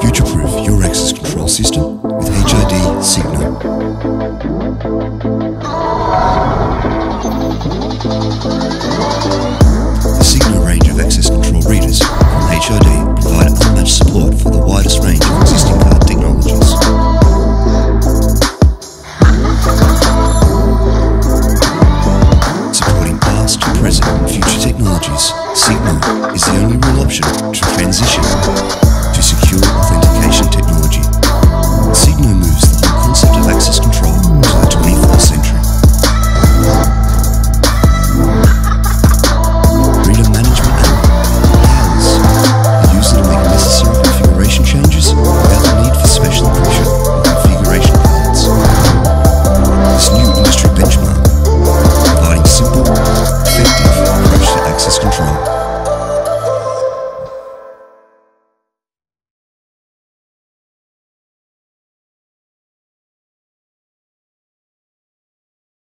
Future-proof your access control system with HID Signo. The Signo range of access control readers on HID provide unmatched support for the widest range of existing card technologies. Supporting past, present and future technologies, Signo is the only real option to transition